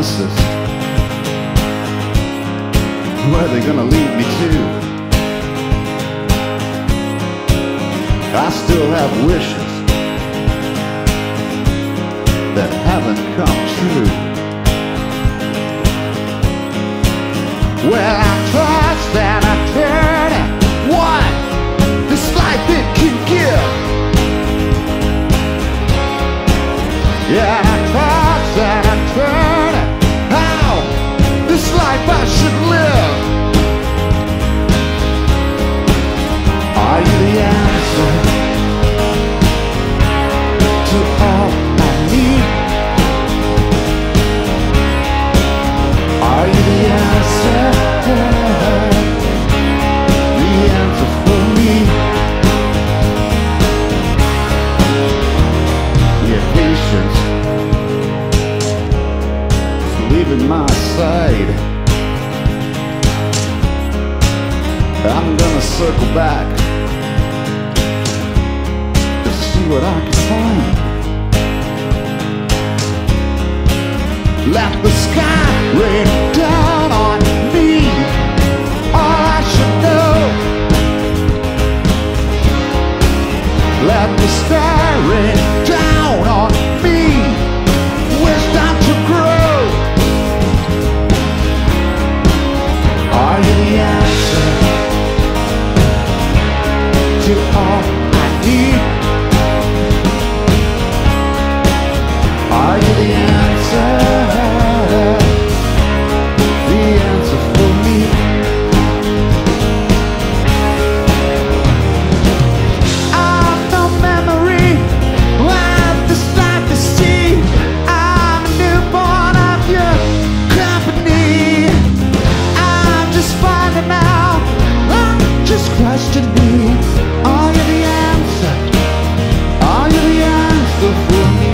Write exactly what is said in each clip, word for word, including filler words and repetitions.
promises. Where are they gonna lead me to? I still have wishes that haven't come true. Well, I trust that I turn at what this life it can give. Yeah, I trust that I turn at how this life I should live. Are you the answer to all I need? Are you the answer? Leaving my side. I'm gonna circle back to see what I can find. Let the sky rain down on me. All I should know. Let the sky rain down on me. Wisdom to grow. Are you the answer to all I need? Are you the answer? The answer for me. I've no memory of this life to see. I'm a newborn of your company. Finding out, I'm just questioning me. Are you the answer? Are you the answer for me?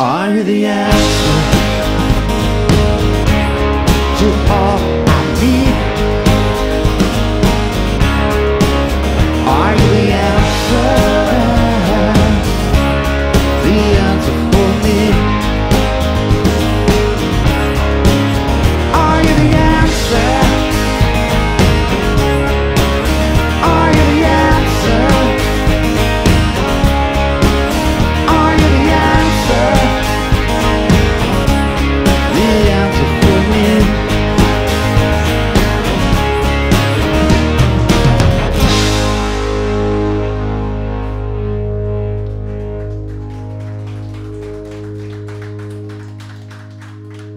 Are you the answer? You all I need. Are you the answer? The answer for me. Are you the answer? Are you the answer? Are you the answer? The answer for me.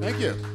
Thank you.